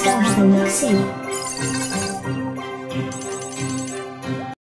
stars are missing.